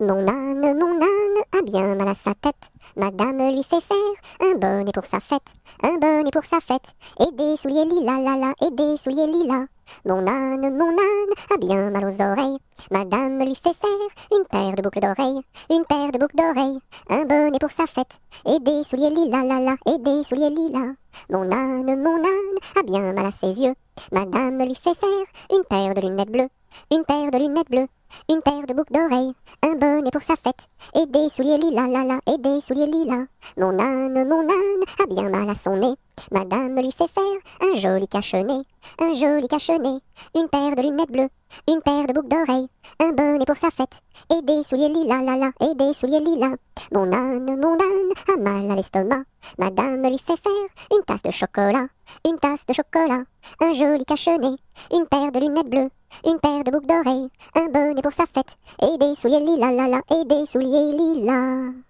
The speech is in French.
Mon âne a bien mal à sa tête. Madame lui fait faire un bonnet pour sa fête. Un bonnet pour sa fête. Et des souliers lilas, la la, et des souliers lilas. Mon âne a bien mal aux oreilles. Madame lui fait faire une paire de boucles d'oreilles. Une paire de boucles d'oreilles. Un bonnet pour sa fête. Et des souliers lilas, la la, et des souliers lilas. Mon âne a bien mal à ses yeux. Madame lui fait faire une paire de lunettes bleues. Une paire de lunettes bleues. Une paire de boucles d'oreilles, un bonnet pour sa fête, et des souliers lilas, la la, et des souliers lilas. Mon âne a bien mal à son nez. Madame lui fait faire un joli cache-nez, un joli cache-nez. Une paire de lunettes bleues, une paire de boucles d'oreilles, un bonnet pour sa fête, et des souliers lilas, la la, et des souliers lilas. Mon âne a mal à l'estomac. Madame lui fait faire une tasse de chocolat, une tasse de chocolat. Un joli cache-nez, une paire de lunettes bleues, une paire de boucles d'oreilles, un bonnet pour sa fête, et des souliers lilas, la la, et des souliers lilas.